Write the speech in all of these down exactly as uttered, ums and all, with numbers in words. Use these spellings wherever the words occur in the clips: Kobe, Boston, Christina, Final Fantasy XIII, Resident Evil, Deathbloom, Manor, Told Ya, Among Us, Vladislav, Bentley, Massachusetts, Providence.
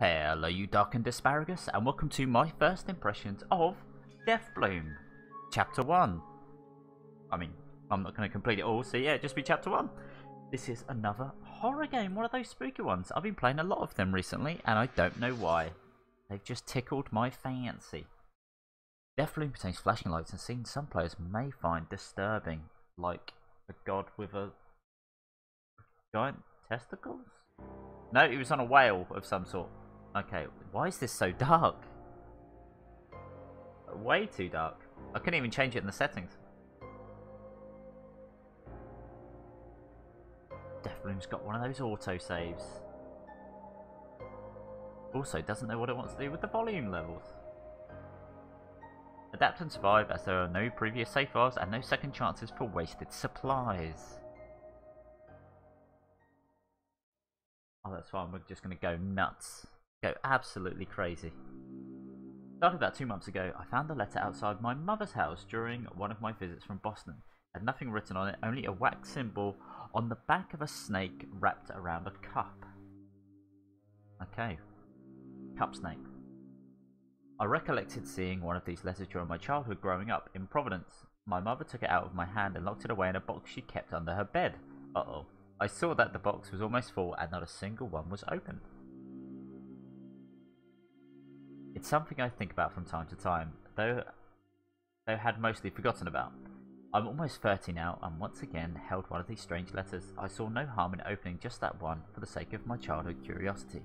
Hello you darkened asparagus, and welcome to my first impressions of Deathbloom Chapter one. I mean, I'm not going to complete it all, so yeah, just be Chapter one. This is another horror game, one of those spooky ones. I've been playing a lot of them recently, and I don't know why. They've just tickled my fancy. Deathbloom contains flashing lights and scenes some players may find disturbing, like a god with a giant testicles? No, he was on a whale of some sort. Okay, why is this so dark? Way too dark. I couldn't even change it in the settings. Deathbloom's got one of those autosaves. Also, doesn't know what it wants to do with the volume levels. Adapt and survive, as there are no previous save files and no second chances for wasted supplies. Oh, that's fine. We're just going to go nuts. Go absolutely crazy. Started about two months ago, I found a letter outside my mother's house during one of my visits from Boston. It had nothing written on it, only a wax symbol on the back of a snake wrapped around a cup. Okay. Cup snake. I recollected seeing one of these letters during my childhood growing up in Providence. My mother took it out of my hand and locked it away in a box she kept under her bed. Uh-oh. I saw that the box was almost full and not a single one was opened. It's something I think about from time to time, though I had mostly forgotten about. I'm almost thirty now and once again held one of these strange letters. I saw no harm in opening just that one for the sake of my childhood curiosity.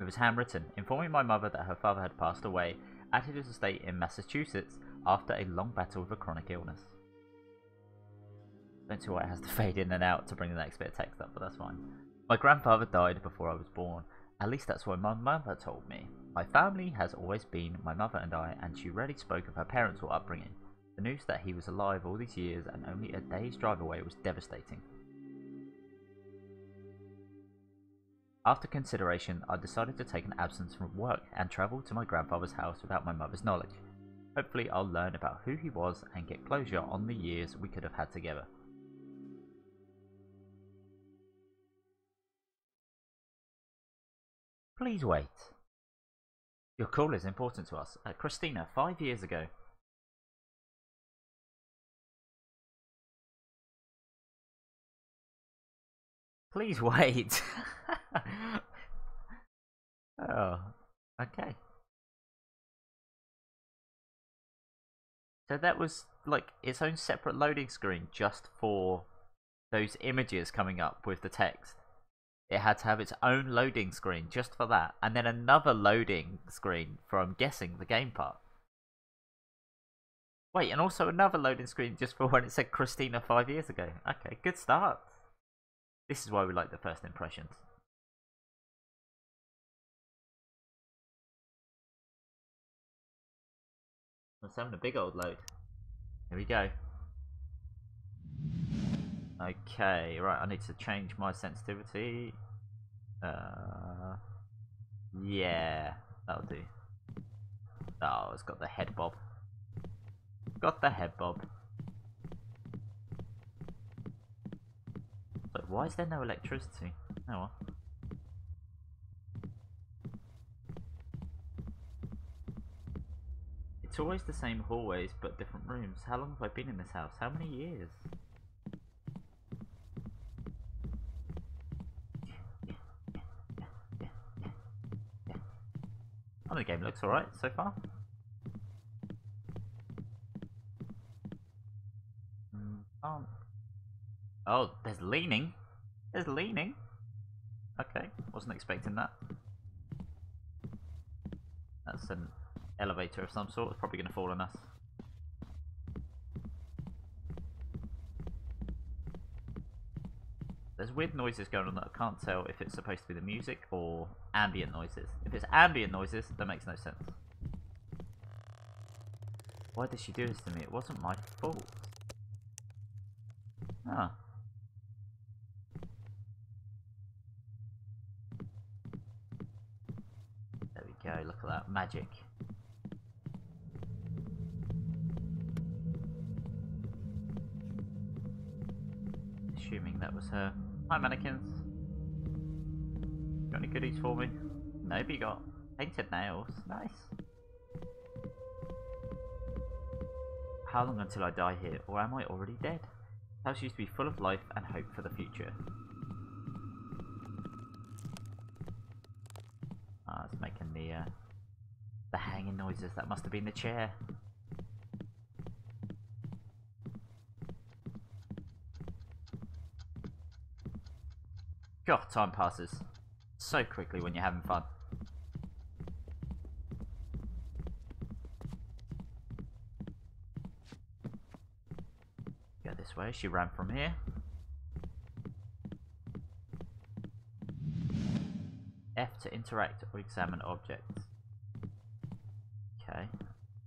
It was handwritten, informing my mother that her father had passed away at his estate in Massachusetts after a long battle with a chronic illness. Don't see why it has to fade in and out to bring the next bit of text up, but that's fine. My grandfather died before I was born. At least that's what my mother told me. My family has always been my mother and I, and she rarely spoke of her parents or upbringing. The news that he was alive all these years and only a day's drive away was devastating. After consideration, I decided to take an absence from work and travel to my grandfather's house without my mother's knowledge. Hopefully I'll learn about who he was and get closure on the years we could have had together. Please wait. Your call is important to us. Uh, Christina, five years ago. Please wait. Oh, okay. So that was like its own separate loading screen just for those images coming up with the text. It had to have its own loading screen just for that, and then another loading screen for, I'm guessing, the game part. Wait, and also another loading screen just for when it said Christina five years ago. Okay, good start. This is why we like the first impressions. It's having a big old load. Here we go. Okay, right, I need to change my sensitivity. Uh, yeah, that'll do. Oh, it's got the head bob. Got the head bob. But why is there no electricity? Oh well. It's always the same hallways but different rooms. How long have I been in this house? How many years? Oh, the game looks alright so far. Mm, oh. Oh, there's leaning. There's leaning. Okay, wasn't expecting that. That's an elevator of some sort. It's probably going to fall on us. There's weird noises going on that I can't tell if it's supposed to be the music or ambient noises. If it's ambient noises, that makes no sense. Why did she do this to me? It wasn't my fault. Huh. There we go, look at that. Magic. Assuming that was her. Hi mannequins. goodies for me? Nobody got painted nails. Nice. How long until I die here, or am I already dead? This house used to be full of life and hope for the future. Ah, it's making the uh, the hanging noises. That must have been the chair. God, time passes so quickly when you're having fun. Go this way, she ran from here. F to interact or examine objects. Okay,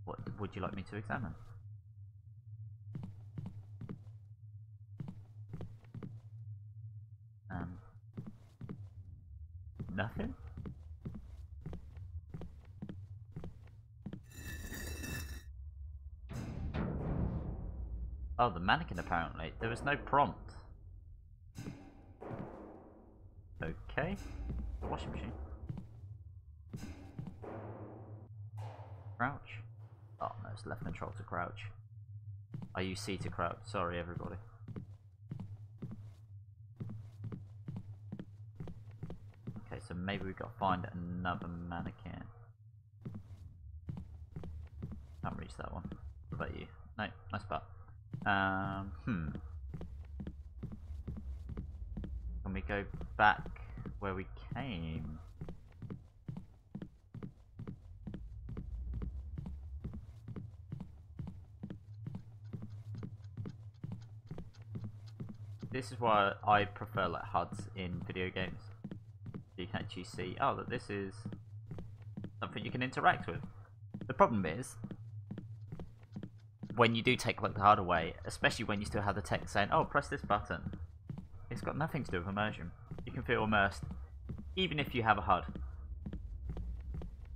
what would you like me to examine? Um... Nothing? Oh, the mannequin apparently. There was no prompt. Okay. Washing machine. Crouch. Oh no, it's left control to crouch. I use C to crouch. Sorry everybody. So maybe we've got to find another mannequin. Can't reach that one. What about you? No, nice part. Um, hmm. Can we go back where we came? This is why I prefer like H U Ds in video games. You can actually see, oh, that this is something you can interact with. The problem is, when you do take like the hard away, especially when you still have the text saying, oh, press this button, it's got nothing to do with immersion. You can feel immersed, even if you have a H U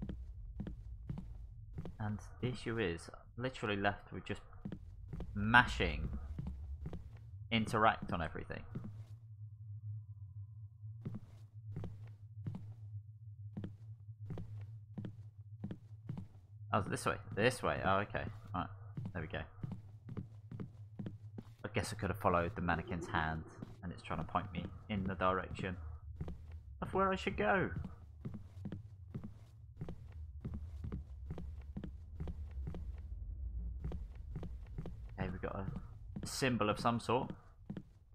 D. And the issue is, I'm literally left with just mashing interact on everything. Oh, this way, this way, oh okay, alright, there we go. I guess I could have followed the mannequin's hand and it's trying to point me in the direction of where I should go. Okay, we've got a symbol of some sort.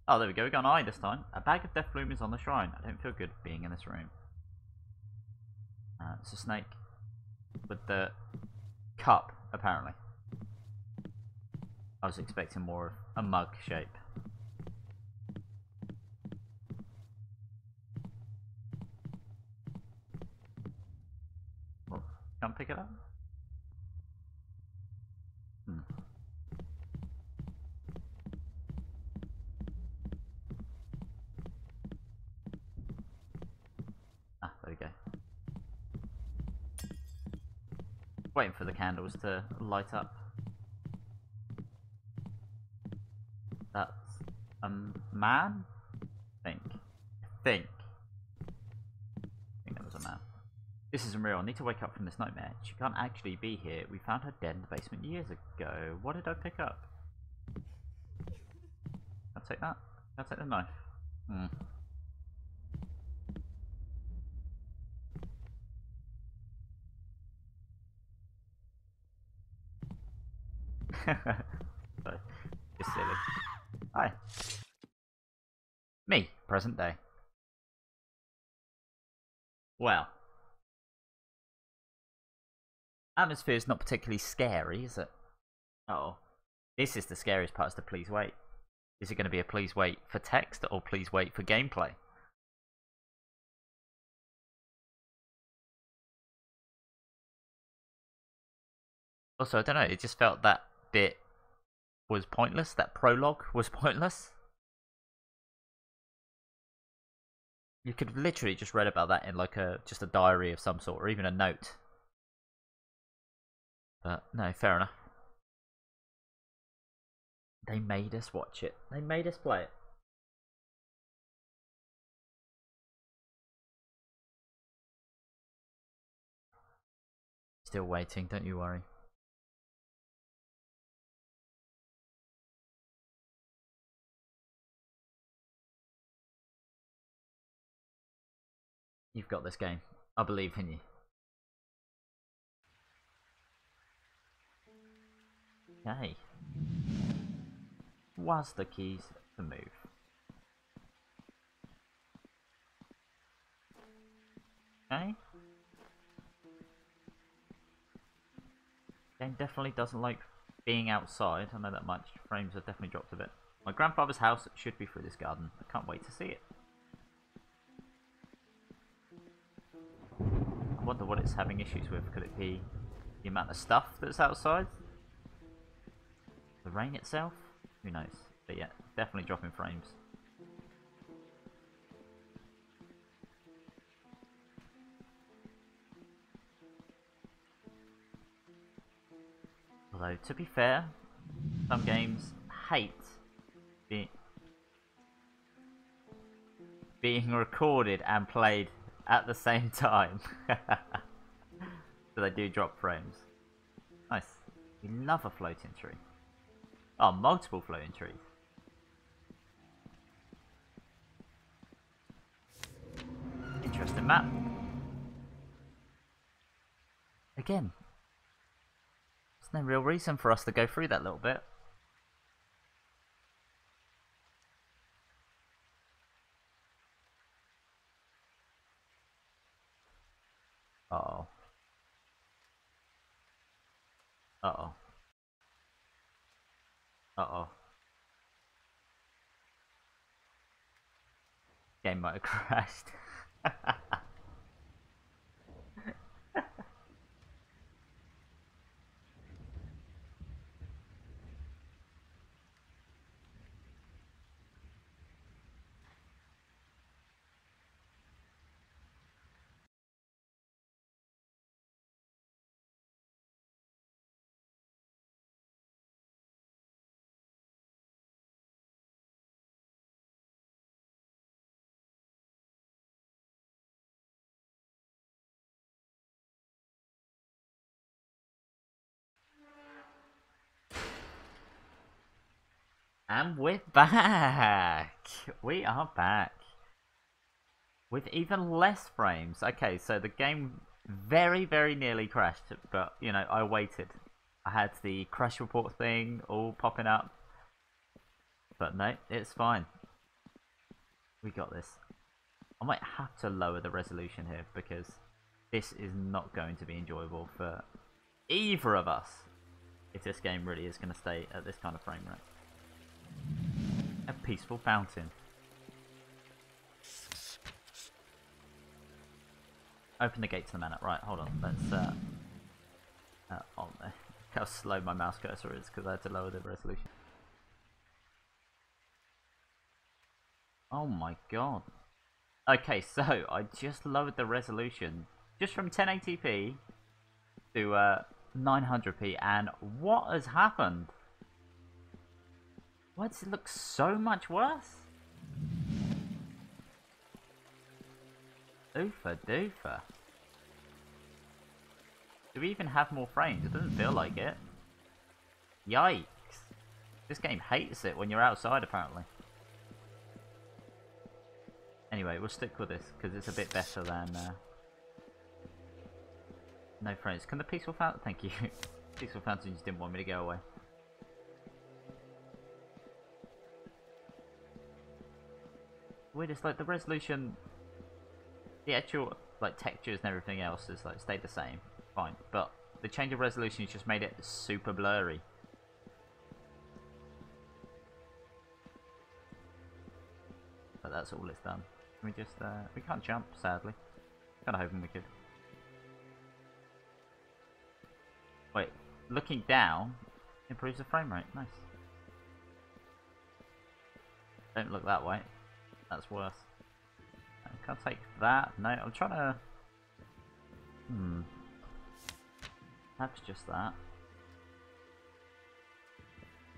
Oh, there we go, we got an eye this time. A bag of Deathbloom is on the shrine. I don't feel good being in this room. Uh, it's a snake. With the cup, apparently. I was expecting more of a mug shape. Well, can't pick it up? Hmm. Ah, there we go. Waiting for the candles to light up. That's a man? I think. I think. I think that was a man. This isn't real. I need to wake up from this nightmare. She can't actually be here. We found her dead in the basement years ago. What did I pick up? I'll take that. I'll take the knife. Hmm. So, just silly. Hi. Me, present day. Well. Atmosphere's not particularly scary, is it? Oh. This is the scariest part, is the please wait. Is it going to be a please wait for text or please wait for gameplay? Also, I don't know, it just felt that bit was pointless. That prologue was pointless. You could have literally just read about that in like a just a diary of some sort, or even a note. But no, fair enough. They made us watch it. They made us play it. still waiting, don't you worry. You've got this game. I believe in you. Okay. Was the keys to move? Okay. Game definitely doesn't like being outside. I know that much. Frames have definitely dropped a bit. My grandfather's house should be through this garden. I can't wait to see it. I wonder what it's having issues with. Could it be the amount of stuff that's outside? The rain itself? Who knows? But yeah, definitely dropping frames. Although, to be fair, some games hate be being recorded and played at the same time. So they do drop frames. Nice. We love a floating tree. Oh, multiple floating trees. Interesting map. Again, there's no real reason for us to go through that little bit. Uh-oh. Uh-oh. Uh-oh. Game might have crashed. And we're back! We are back. With even less frames. Okay, so the game very, very nearly crashed, but, you know, I waited. I had the crash report thing all popping up. But no, it's fine. We got this. I might have to lower the resolution here, because this is not going to be enjoyable for either of us, if this game really is going to stay at this kind of frame rate. A peaceful fountain. Open the gate to the manor. Right, hold on. Let's. Uh, uh, oh, look how slow my mouse cursor is because I had to lower the resolution. Oh my god. Okay, so I just lowered the resolution just from ten eighty p to uh, nine hundred p, and what has happened? Why does it look so much worse? Oofa doofa. Do we even have more frames? It doesn't feel like it. Yikes. This game hates it when you're outside, apparently. Anyway, we'll stick with this, because it's a bit better than... Uh, no frames. Can the peaceful fountain... Thank you. Peaceful fountain just didn't want me to go away. Weird, it's like the resolution, the actual like textures and everything else has like stayed the same, fine, but the change of resolution just made it super blurry. But that's all it's done. Can we just uh, we can't jump, sadly. Kind of hoping we could. Wait, looking down improves the frame rate. Nice. Don't look that way. That's worse. I can't take that. No, I'm trying to... Hmm. That's just that.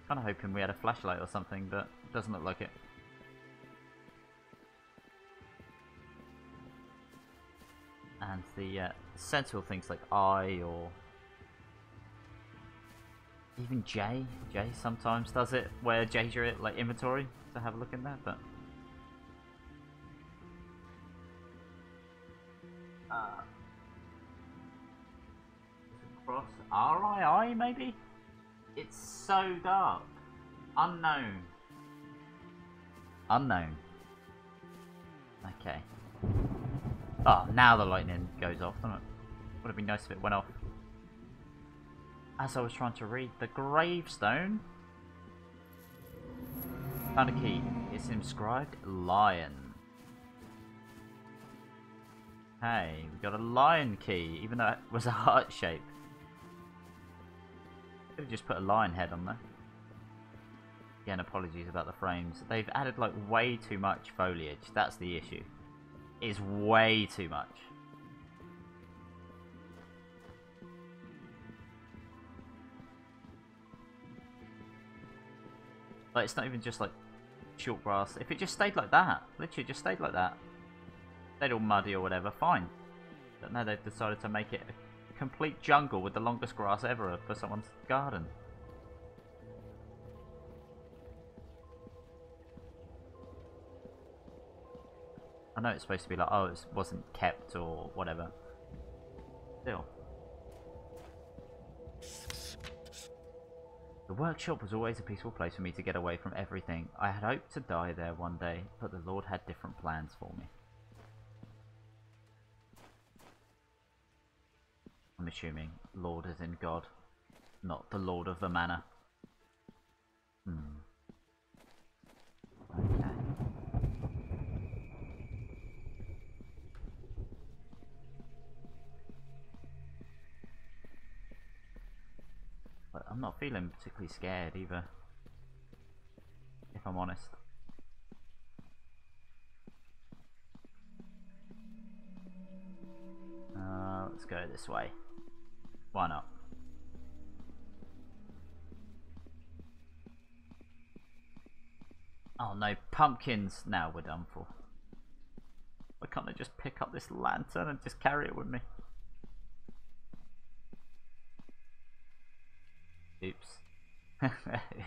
Kind of hoping we had a flashlight or something, but it doesn't look like it. And the uh, central things like eye or Even Jay, Jay sometimes does it, where Jay's your like inventory, so have a look in there. But uh, cross R I I maybe. It's so dark, unknown, unknown. Okay. Oh, now the lightning goes off, doesn't it? Would have been nice if it went off. As I was trying to read the gravestone, found a key. It's inscribed lion. Hey, we got a lion key, even though it was a heart shape. Could have just put a lion head on there. Again, apologies about the frames. They've added like way too much foliage. That's the issue. It's way too much. Like, it's not even just like short grass. If it just stayed like that, literally just stayed like that, they'd all muddy or whatever, fine. But now they've decided to make it a complete jungle with the longest grass ever for someone's garden. I know it's supposed to be like, oh, it wasn't kept or whatever. Still. The workshop was always a peaceful place for me to get away from everything. I had hoped to die there one day, but the Lord had different plans for me. I'm assuming Lord is in God, not the Lord of the Manor. Hmm. Okay. But I'm not feeling particularly scared either, if I'm honest. Uh, let's go this way. Why not? Oh no, pumpkins! Now we're done for. Why can't I just pick up this lantern and just carry it with me? Oops.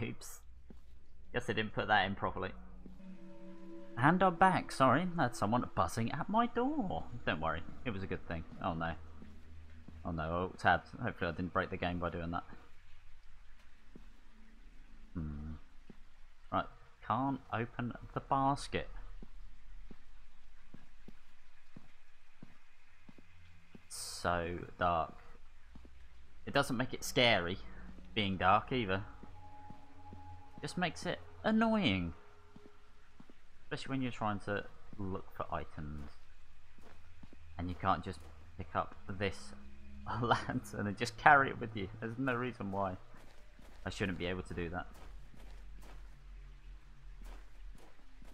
Oops. Guess I didn't put that in properly. And I'm back. Sorry, that's someone buzzing at my door. Don't worry, it was a good thing. Oh no. Oh no, oh, tabs. Hopefully I didn't break the game by doing that. Hmm. Right, can't open the basket. So dark. It doesn't make it scary. Being dark either, just makes it annoying, especially when you're trying to look for items and you can't just pick up this lantern and just carry it with you. There's no reason why I shouldn't be able to do that.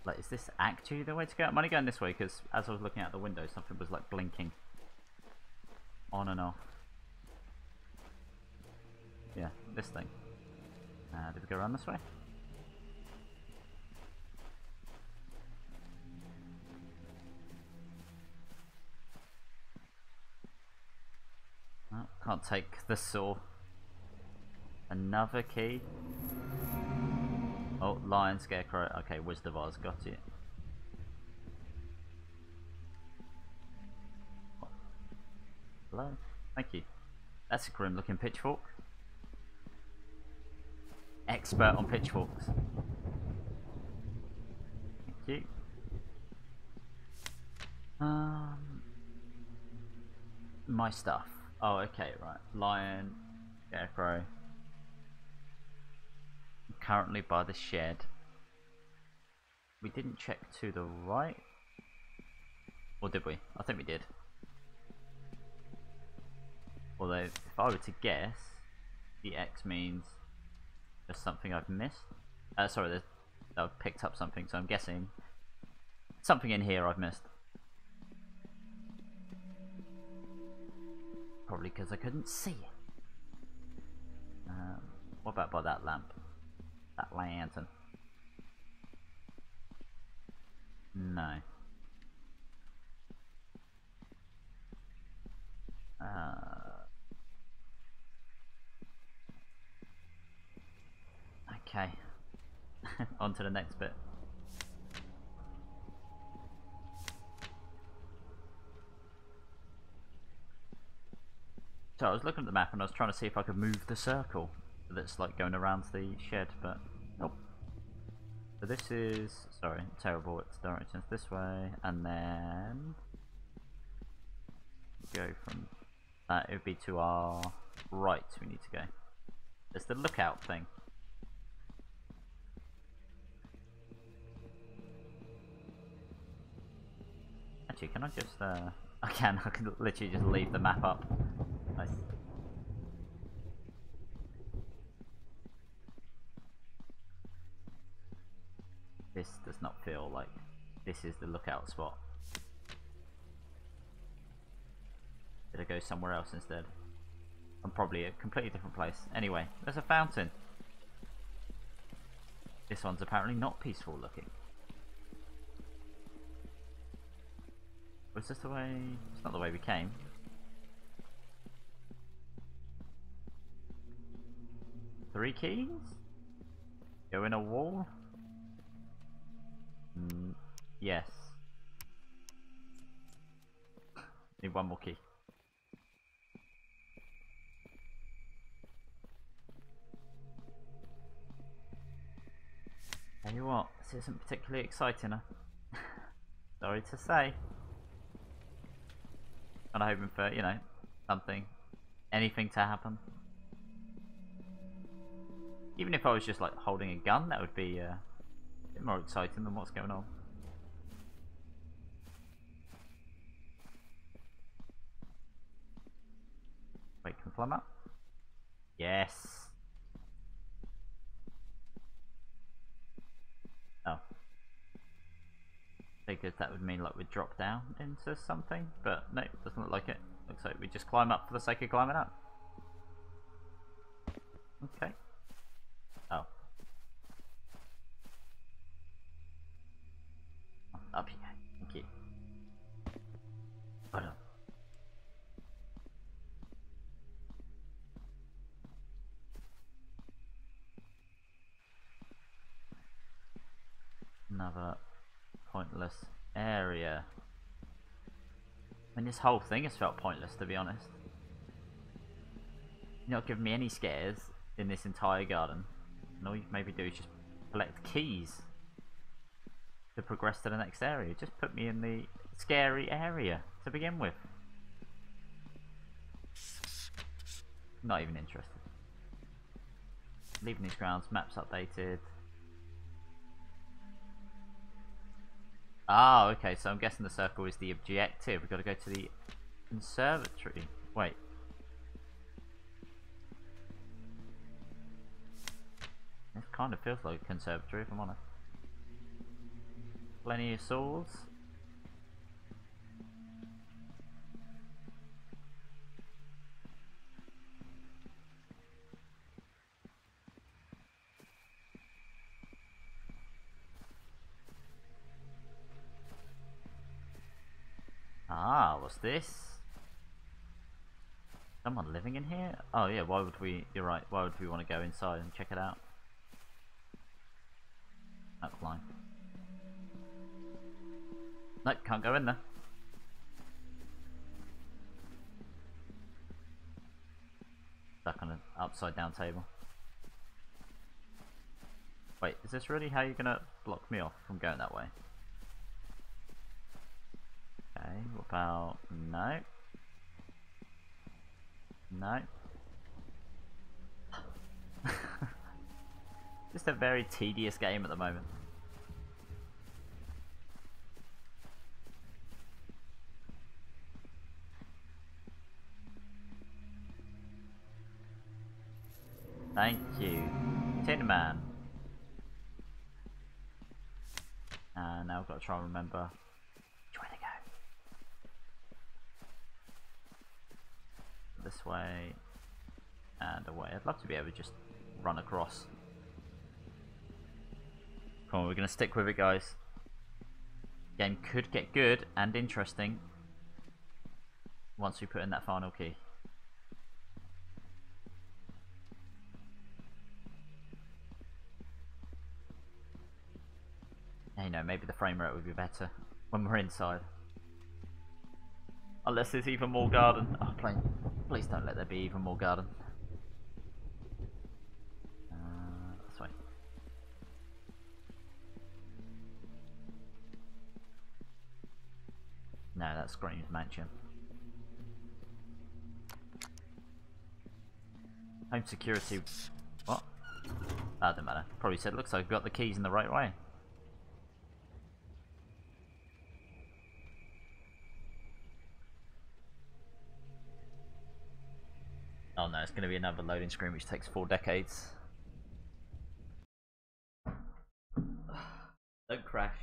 Like, is this actually the way to go? I'm only going this way because as I was looking out the window, something was like blinking on and off. Yeah, this thing. Uh, did we go around this way? Oh, can't take the saw. Another key. Oh, lion, scarecrow. Okay, Wizard of Oz, got you. Hello? Thank you. That's a grim looking pitchfork. Expert on pitchforks. Thank you. Um, my stuff. Oh, okay, right. Lion, scarecrow. Currently by the shed. We didn't check to the right, or did we? I think we did. Although, if I were to guess, the X means. There's something I've missed. Uh, sorry, I've picked up something, so I'm guessing something in here I've missed. Probably because I couldn't see it. Um, what about by that lamp? That lantern? No. Uh... Okay. On to the next bit. So I was looking at the map and I was trying to see if I could move the circle that's like going around the shed, but nope. So this is, sorry, terrible, it's directions this way, and then go from that, it would be to our right we need to go. It's the lookout thing. Actually, can I just, uh, I can, I can literally just leave the map up. Nice. This does not feel like this is the lookout spot. Did I go somewhere else instead? I'm probably at a completely different place. Anyway, there's a fountain. This one's apparently not peaceful looking. Was this the way? It's not the way we came. Three keys? Go in a wall? Mm, yes. Need one more key. Tell you what, this isn't particularly exciting. Huh? Sorry to say. I'm hoping for, you know, something, anything to happen. Even if I was just like holding a gun, that would be uh, a bit more exciting than what's going on. Wait, can we climb up? Yes. Oh. Figured that would mean like we'd drop down into something, but no, doesn't look like it. Looks like we just climb up for the sake of climbing up. Okay. Oh. Up you go. Thank you. Hold on. Another pointless area. I mean, this whole thing has felt pointless, to be honest. You're not giving me any scares in this entire garden. And all you can maybe do is just collect keys to progress to the next area. Just put me in the scary area to begin with. Not even interested. Leaving these grounds, maps updated. Ah, okay, so I'm guessing the circle is the objective. We've got to go to the conservatory. Wait. It kind of feels like a conservatory, if I'm honest. Plenty of swords. Ah, what's this? Someone living in here? Oh yeah, why would we, you're right, why would we want to go inside and check it out? That's fine. Nope, can't go in there. Stuck on an upside down table. Wait, is this really how you're gonna block me off from going that way? Okay, what about... no. No. Just a very tedious game at the moment. Thank you, Tin Man. And now I've got to try and remember which way to go. This way and away. I'd love to be able to just run across. Come on, we're going to stick with it, guys. Game could get good and interesting once we put in that final key. know, maybe the frame rate would be better when we're inside. Unless there's even more garden. Oh, please, please don't let there be even more garden. Uh, this way. No, that screams mansion. Home security. What? That doesn't matter. Probably said, looks like I've got the keys in the right way. Oh no, it's going to be another loading screen which takes four decades. Don't crash.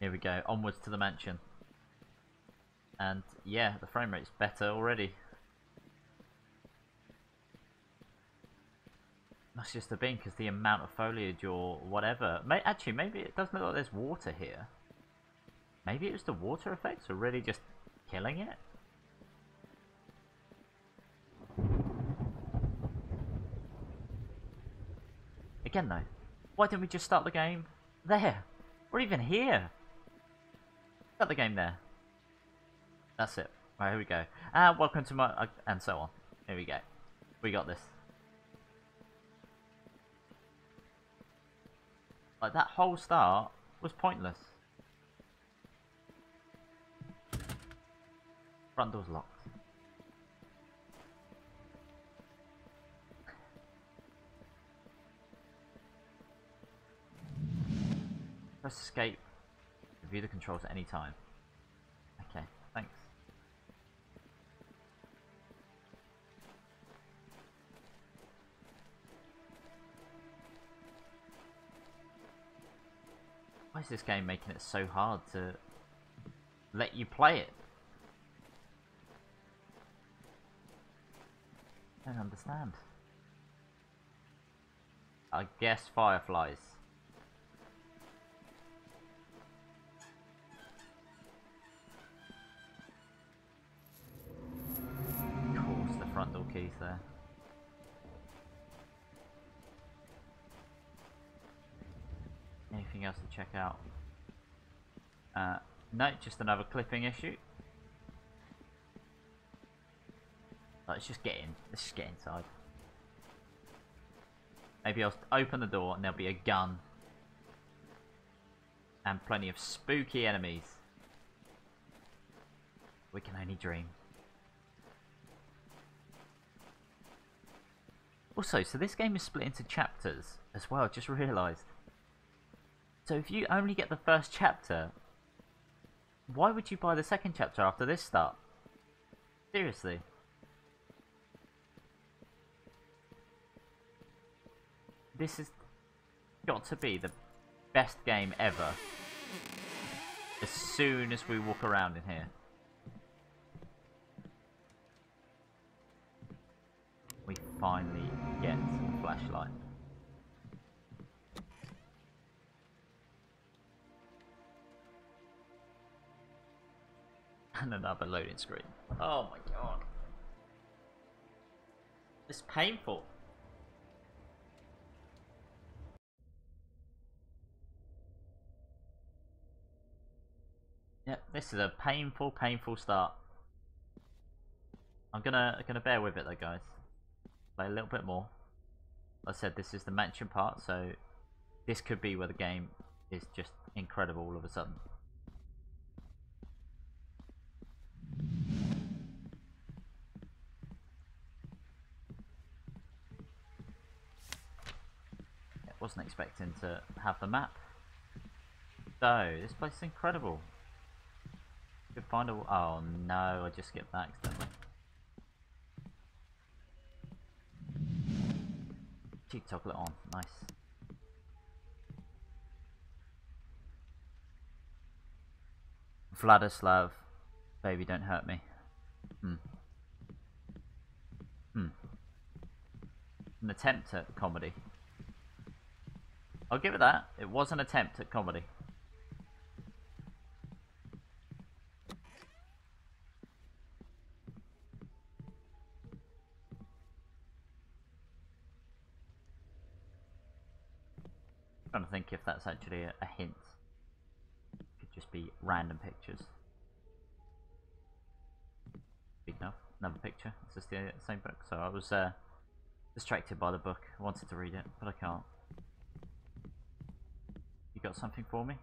Here we go, onwards to the mansion. And yeah, the frame rate's better already. Must just have been because the amount of foliage or whatever. May actually, maybe it doesn't look like there's water here. Maybe it was the water effects already just killing it? Again though, why didn't we just start the game there? Or even here? Start the game there. That's it. Right, here we go. Uh, welcome to my... Uh, and so on. Here we go. We got this. Like, that whole start was pointless. Front door's locked. Press escape. Review the controls at any time. Okay, thanks. Why is this game making it so hard to let you play it? I don't understand. I guess fireflies. Of course, the front door key's there. Anything else to check out? Uh, no, just another clipping issue. Let's just get in. Let's just get inside. Maybe I'll open the door and there'll be a gun. And plenty of spooky enemies. We can only dream. Also, so this game is split into chapters as well, I just realised. So if you only get the first chapter, why would you buy the second chapter after this start? Seriously. This has got to be the best game ever. As soon as we walk around in here. We finally get a flashlight. And another loading screen. Oh my god. It's painful. Yep, this is a painful, painful start. I'm gonna gonna bear with it though, guys. Play a little bit more. Like I said, this is the mansion part, so this could be where the game is just incredible all of a sudden. Wasn't expecting to have the map. So, this place is incredible. Could find a. Oh no, I just skipped that accidentally. Cheap chocolate on, nice. Vladislav, baby, don't hurt me. Hmm. Hmm. an attempt at comedy. I'll give it that. It was an attempt at comedy. I'm trying to think if that's actually a hint. It could just be random pictures. Big enough. Another picture. It's just the same book. So I was uh, distracted by the book. I wanted to read it, but I can't. You got something for me?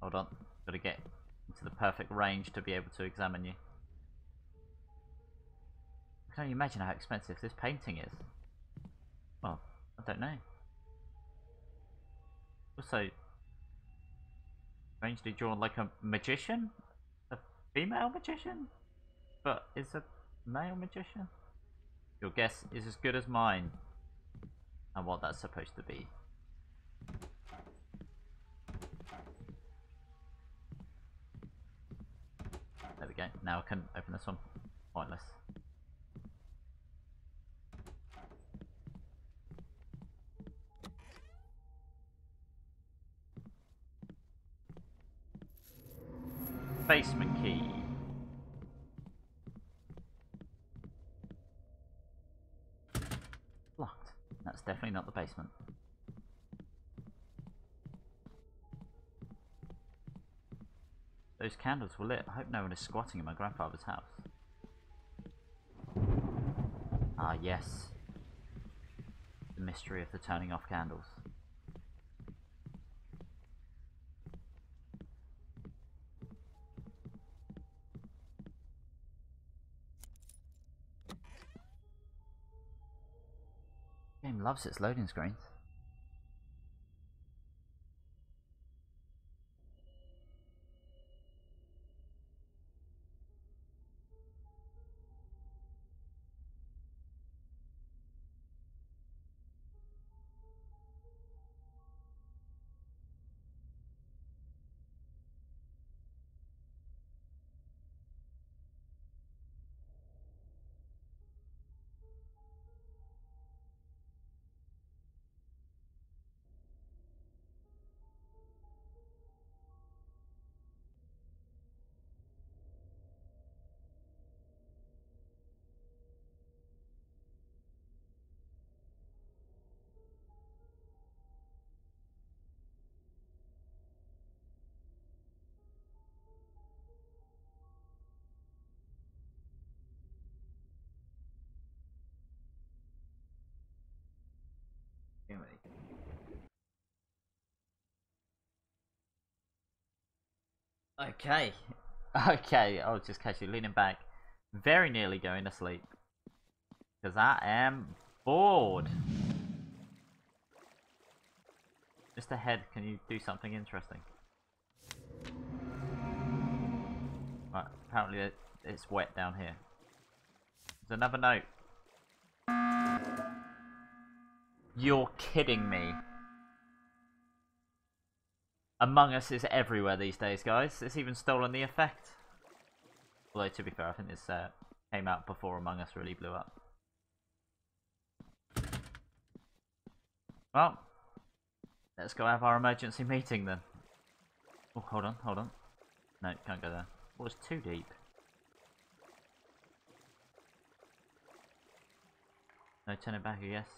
Hold on. Gotta get into the perfect range to be able to examine you. I can only imagine how expensive this painting is. Well, I don't know. Also, strangely drawn like a magician? A female magician? But is a male magician? Your guess is as good as mine. And what that's supposed to be. There we go. Now I can open this one. Pointless. Basement key. Locked. That's definitely not the basement. Those candles were lit. I hope no one is squatting in my grandfather's house. Ah, yes. The mystery of the turning off candles. Loves its loading screens. Okay, okay, I was just casually leaning back, very nearly going to sleep, because I am bored. Just ahead, can you do something interesting? Right, apparently it's wet down here. There's another note. You're kidding me. Among Us is everywhere these days, guys. It's even stolen the effect. Although, to be fair, I think this uh, came out before Among Us really blew up. Well, let's go have our emergency meeting then. Oh, hold on, hold on. No, can't go there. Water's too deep. No turning back, I guess.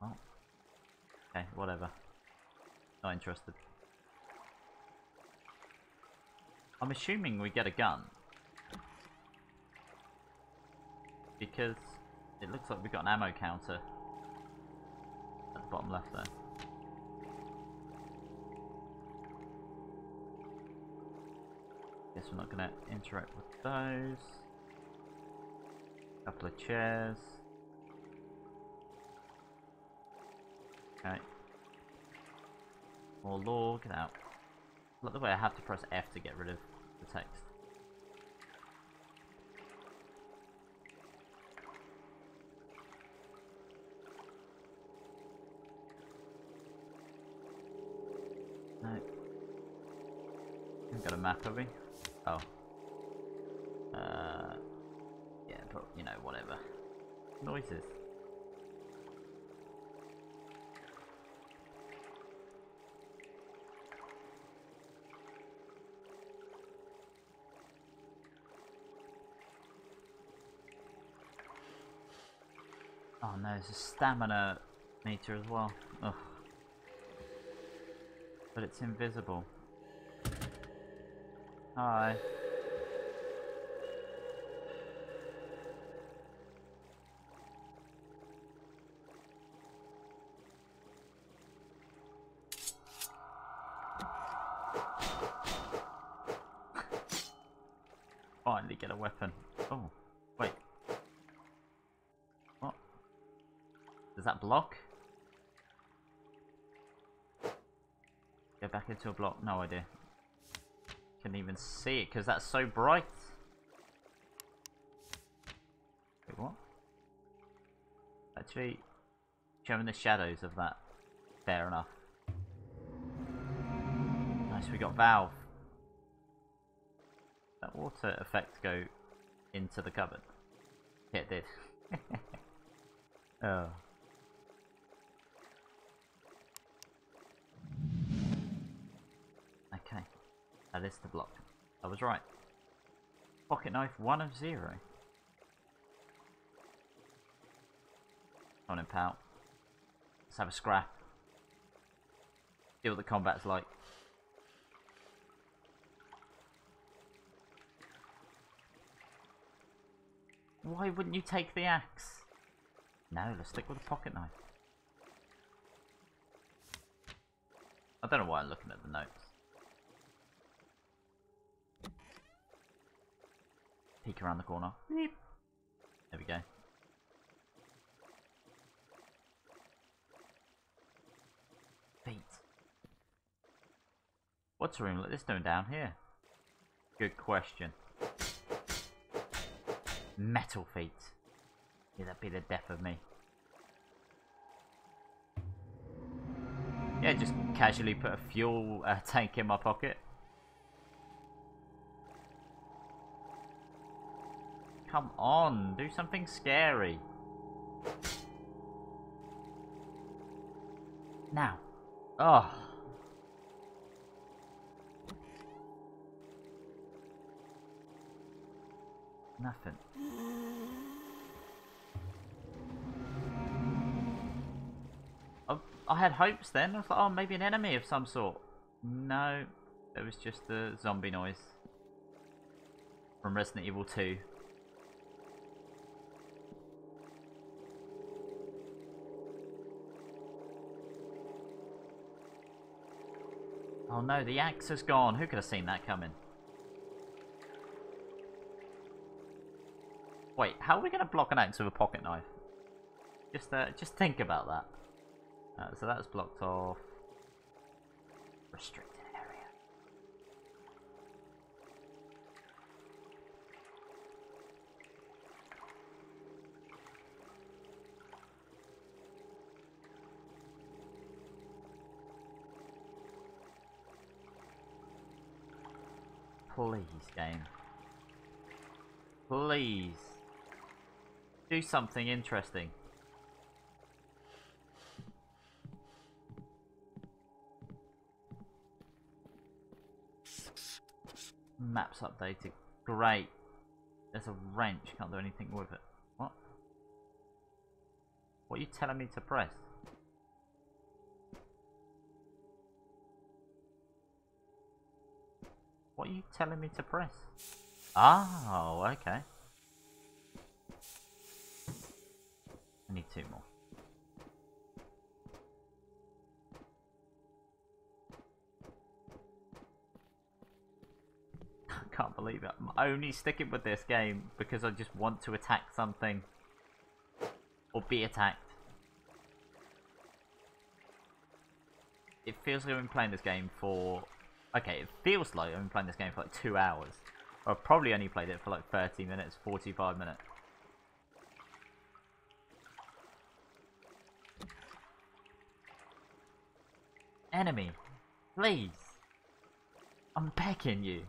Well, okay, whatever. Not interested. I'm assuming we get a gun. Because it looks like we've got an ammo counter at the bottom left there. Guess we're not going to interact with those. Couple of chairs. Okay. More lore, get out. Look the way I have to press F to get rid of the text. No. We've got a map, have we? Oh. Uh, yeah, but, you know, whatever. noises. Oh no, it's a stamina meter as well. Ugh. But it's invisible. Hi. Finally get a weapon. Oh, wait. What? Does that block? Go back into a block. No idea. Couldn't even see it because that's so bright. Wait, what? Actually, showing the shadows of that. Fair enough. Nice, we got valve. That water effect go into the cupboard. Yeah, it did. Oh. Okay. That is the block. I was right. Pocket knife one of zero. Come on in, pal. Let's have a scrap. See what the combat's like. Why wouldn't you take the axe? No, let's stick with the pocket knife. I don't know why I'm looking at the notes. Peek around the corner. There we go. Feet. What's a room like this doing down here? Good question. Metal feet. Yeah, that'd be the death of me. Yeah, just casually put a fuel uh, tank in my pocket. Come on, do something scary. Now. Oh. Nothing. I, I had hopes then. I was like, oh, maybe an enemy of some sort. No, it was just the zombie noise from Resident Evil two. Oh no, the axe is gone. Who could have seen that coming? Wait, how are we going to block an axe with a pocket knife? Just uh, just think about that. Uh, so that's blocked off. Restricted area. Please, game. Please. Do something interesting. Maps updated. Great. There's a wrench. Can't do anything with it. What? What are you telling me to press? What are you telling me to press? Oh, okay. I need two more. I can't believe it. I'm only sticking with this game because I just want to attack something. Or be attacked. It feels like I've been playing this game for... Okay, it feels like I've been playing this game for like two hours. I've probably only played it for like thirty minutes, forty-five minutes. Enemy, please. I'm begging you.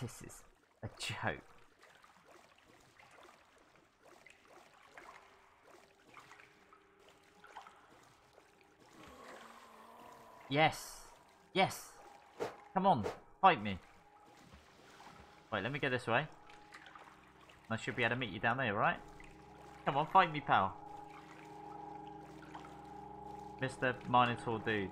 This is a joke. Yes! Yes! Come on, fight me! Wait, let me go this way. I should be able to meet you down there, right? Come on, fight me, pal! Mister Minotaur dude.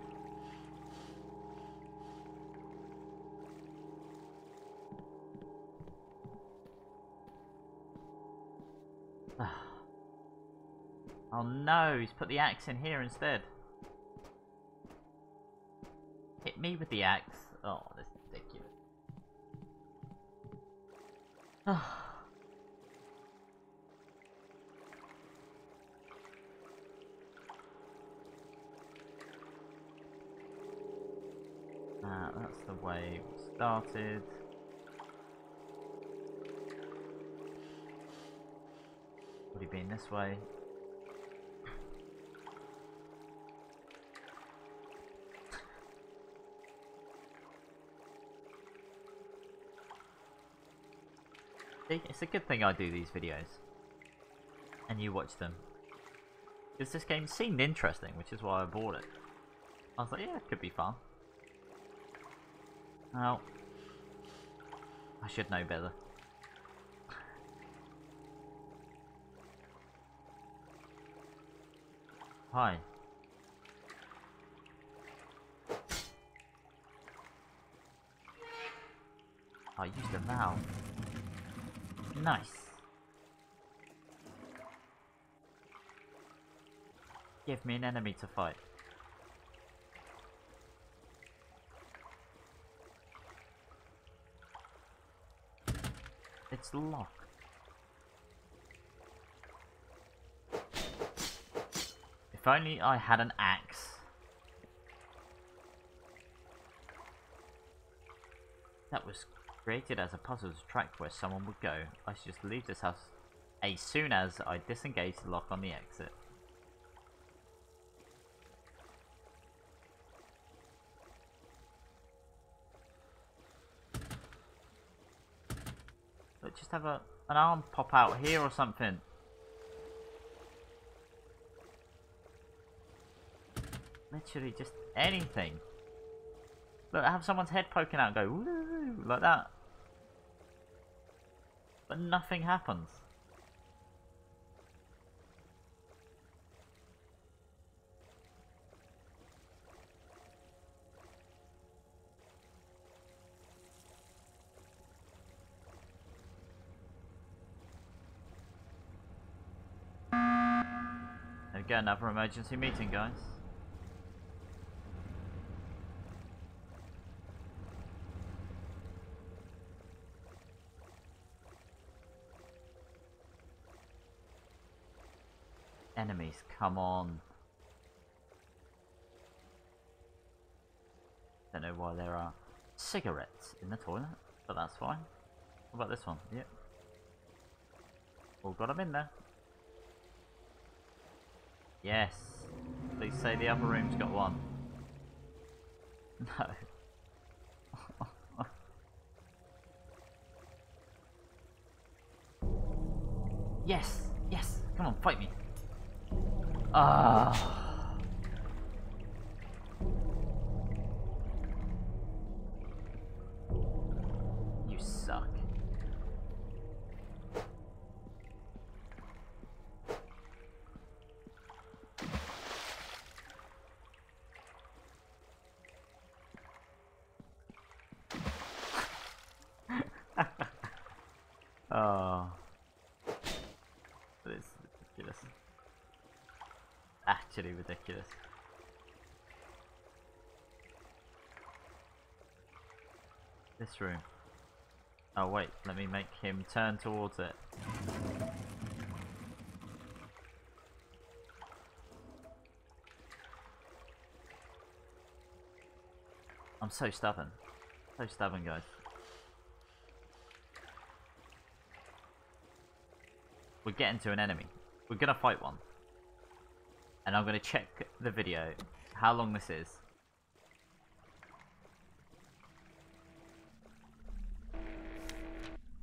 Oh no, he's put the axe in here instead. Hit me with the axe. Oh, that's ridiculous. Oh. Ah, that's the way it started. Would he be in this way? See, it's a good thing I do these videos, and you watch them, because this game seemed interesting, which is why I bought it. I was like, yeah, it could be fun. Well, I should know better. Hi. I used a valve. Nice. Give me an enemy to fight. It's locked. If only I had an axe. That was created as a puzzle to track where someone would go. I should just leave this house as soon as I disengage the lock on the exit. Look, just have a, an arm pop out here or something. Literally just anything. Look, have someone's head poking out and go, woo, like that. But nothing happens. There we go, another emergency meeting, guys. Enemies, come on. Don't know why there are cigarettes in the toilet, but that's fine. What about this one? Yep. All got them in there. Yes. Please say the other room's got one. No. Yes! Yes! Come on, fight me! Ah. You suck. Oh. This is ridiculous. Actually ridiculous. This room. Oh wait, let me make him turn towards it. I'm so stubborn. So stubborn, guys. We're getting to an enemy. We're gonna fight one. And I'm going to check the video, how long this is.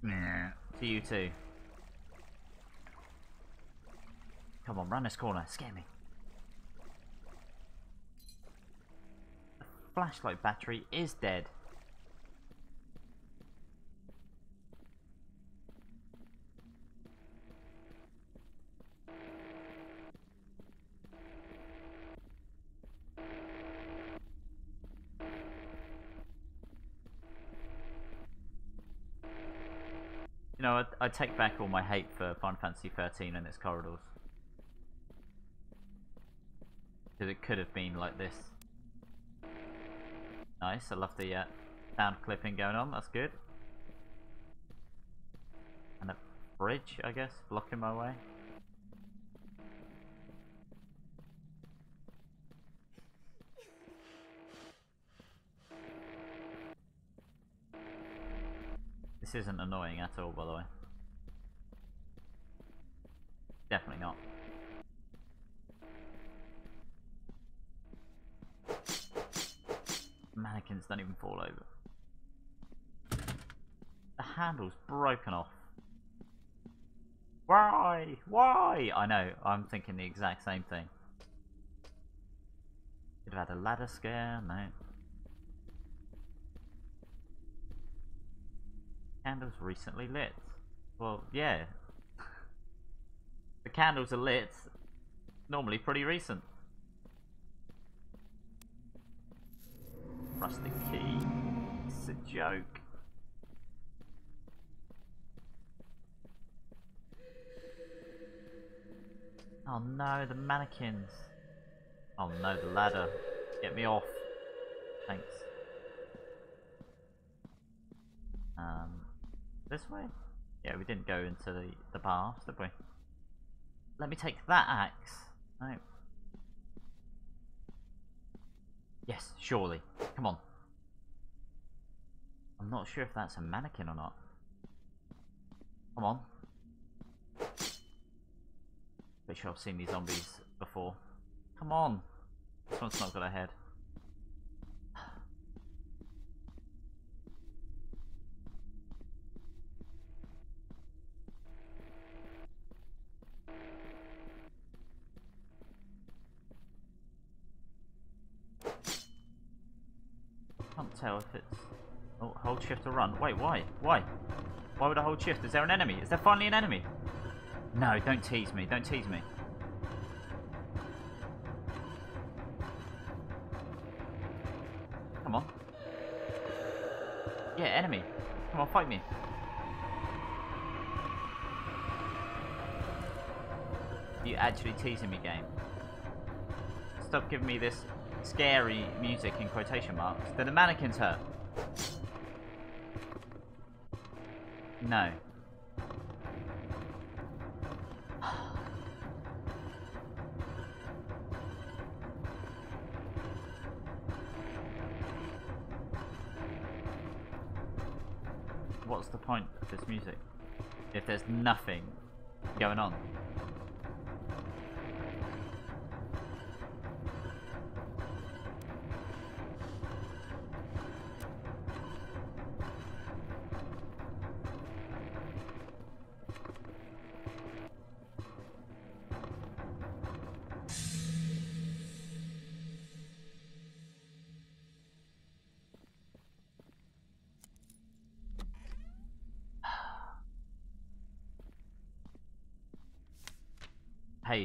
Nah, to you too. Come on, round this corner, scare me. The flashlight battery is dead. You know, I, I take back all my hate for Final Fantasy thirteen and its corridors. Because it could have been like this. Nice, I love the uh, sound clipping going on, that's good. And a bridge, I guess, blocking my way. This isn't annoying at all, by the way. Definitely not. Mannequins don't even fall over. The handle's broken off. Why? Why? I know, I'm thinking the exact same thing. Could have had a ladder scare, no. Candles recently lit. Well, yeah. The candles are lit. Normally pretty recent. Rusty key. It's a joke. Oh no, the mannequins. Oh no, the ladder. Get me off. Thanks. Um... This way? Yeah, we didn't go into the, the bath, did we? Let me take that axe. No. Yes, surely. Come on. I'm not sure if that's a mannequin or not. Come on. Pretty sure I've seen these zombies before. Come on. This one's not got a head. Tell if it's... Oh, hold shift to run. Wait, why? Why? Why would I hold shift? Is there an enemy? Is there finally an enemy? No, don't tease me. Don't tease me. Come on. Yeah, enemy. Come on, fight me. You actually teasing me, game. Stop giving me this... scary music in quotation marks. Do the mannequins hurt? No. What's the point of this music if there's nothing going on?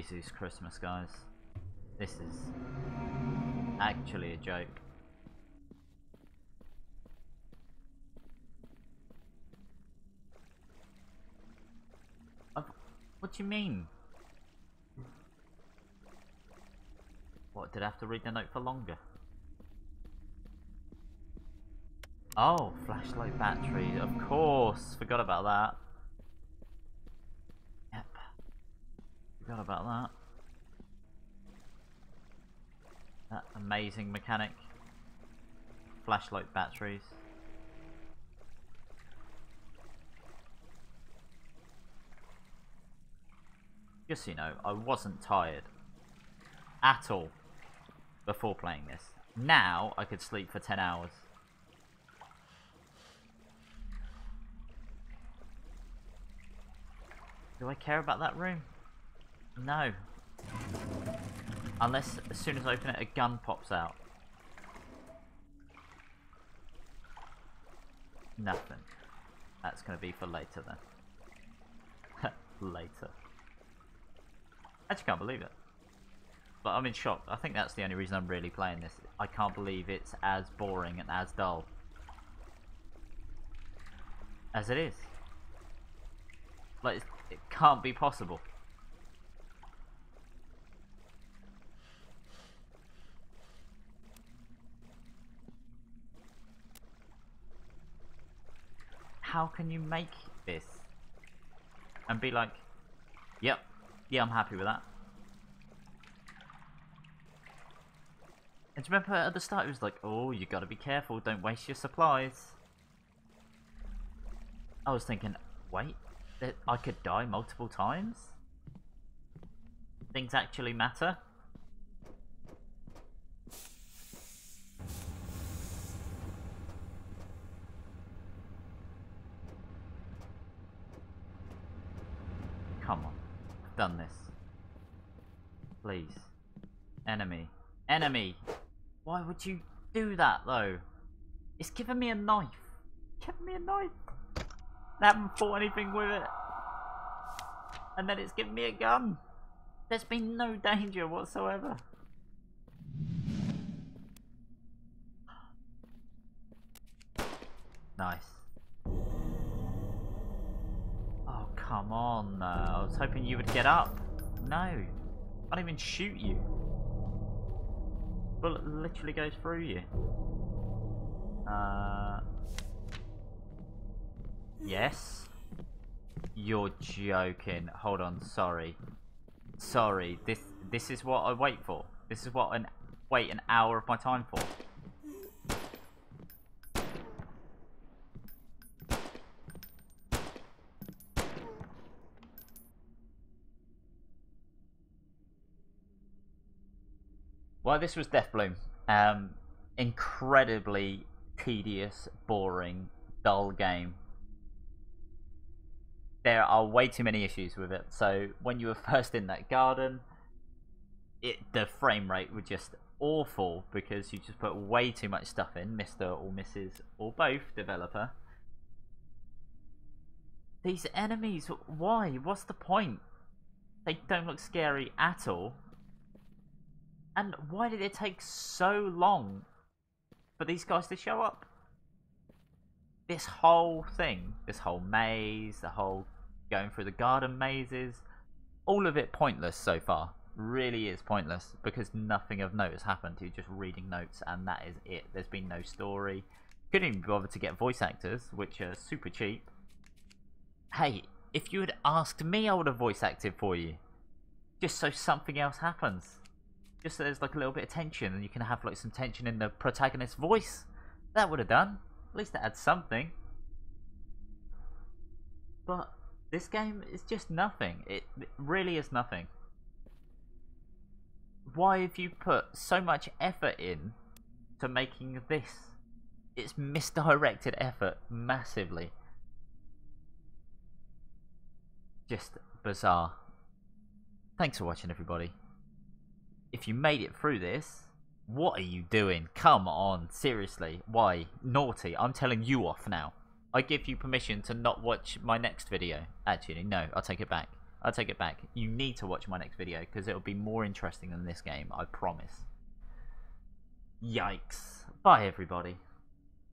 Jesus Christmas, guys. This is actually a joke. I've, what do you mean? What, did I have to read the note for longer? Oh, flashlight battery, of course. Forgot about that. Forgot about that. That amazing mechanic. Flashlight batteries. Just so you know, I wasn't tired at all before playing this. Now I could sleep for ten hours. Do I care about that room? No. Unless, as soon as I open it, a gun pops out. Nothing. That's going to be for later then. Later. I just can't believe it. But I'm in shock. I think that's the only reason I'm really playing this. I can't believe it's as boring and as dull as it is. Like, it can't be possible. How can you make this and be like, yep, yeah, I'm happy with that? And do you remember at the start it was like, oh, you gotta be careful, don't waste your supplies. I was thinking, wait, I could die multiple times? Things actually matter? Come on, I've done this. Please. Enemy. Enemy! Why would you do that though? It's giving me a knife. Giving me a knife. I haven't fought anything with it. And then it's giving me a gun. There's been no danger whatsoever. Nice. Oh, come on. Uh, I was hoping you would get up. No. I can't even shoot you. Bullet literally goes through you. Uh, yes? You're joking. Hold on, sorry. Sorry, this this is what I wait for. This is what I wait an hour of my time for. Well, this was Deathbloom. Um, incredibly tedious, boring, dull game. There are way too many issues with it. So when you were first in that garden, it the frame rate was just awful because you just put way too much stuff in, Mister or Missus or both developer. These enemies, why? What's the point? They don't look scary at all. And why did it take so long for these guys to show up? This whole thing, this whole maze, the whole going through the garden mazes, all of it pointless so far. Really is pointless because nothing of note has happened. You're just reading notes and that is it. There's been no story. Couldn't even bother to get voice actors, which are super cheap. Hey, if you had asked me, I would have voice acted for you. Just so something else happens. Just so there's like a little bit of tension and you can have like some tension in the protagonist's voice. That would have done. At least that adds something. But this game is just nothing. It, it really is nothing. Why have you put so much effort in to making this? It's misdirected effort massively. Just bizarre. Thanks for watching, everybody. If you made it through this, what are you doing? Come on, seriously. Why? Naughty. I'm telling you off now. I give you permission to not watch my next video. Actually, no, I'll take it back. I'll take it back. You need to watch my next video because it'll be more interesting than this game, I promise. Yikes. Bye, everybody.